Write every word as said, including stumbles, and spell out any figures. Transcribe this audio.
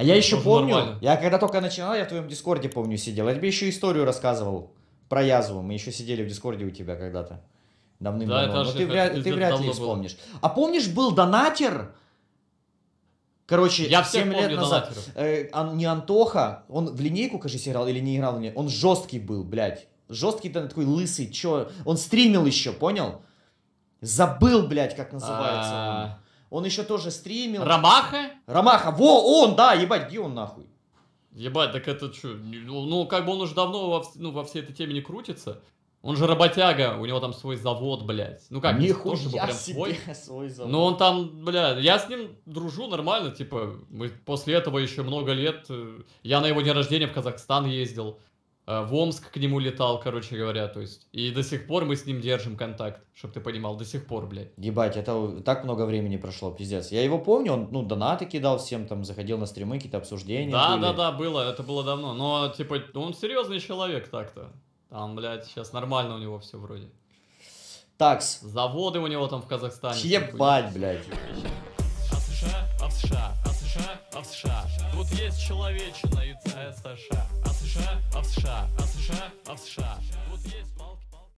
А я еще помню, нормально. Я когда только начинал, я в твоем дискорде, помню, сидел. Я тебе еще историю рассказывал про язву. Мы еще сидели в дискорде у тебя когда-то. Давным-давно. Да, но ты, это, вря это ты вряд ли вспомнишь. Было. А помнишь, был донатер? Короче, я семь лет назад. Э, не Антоха, он в линейку, кажется, играл или не играл. Он жесткий был, блядь. Жесткий, такой лысый, чё? Он стримил еще, понял? Забыл, блядь, как называется а -а -а. Он. Он еще тоже стримил. Ромаха? Ромаха, во, он, да, ебать, где он нахуй? Ебать, так это что? Ну, как бы он уже давно во, ну, во всей этой теме не крутится. Он же работяга, у него там свой завод, блядь. Ну как, не то, чтобы прям свой, свой завод. Но он там, блядь, я с ним дружу нормально, типа, мы после этого еще много лет. Я на его день рождения в Казахстан ездил, в Омск к нему летал, короче говоря, то есть. И до сих пор мы с ним держим контакт, чтобы ты понимал, до сих пор, блядь. Ебать, это так много времени прошло, пиздец. Я его помню, он, ну, донаты кидал всем, там, заходил на стримы, какие-то обсуждения. Да, были. да, да, было, это было давно, но, типа, он серьезный человек так-то. Там, блядь, сейчас нормально у него все вроде. Такс. Заводы у него там в Казахстане. Ебать, блядь. А в США, а в США, а в США, а в США. Тут есть человечина и США. А в США, а в США, а в США, а в США. Тут есть палки.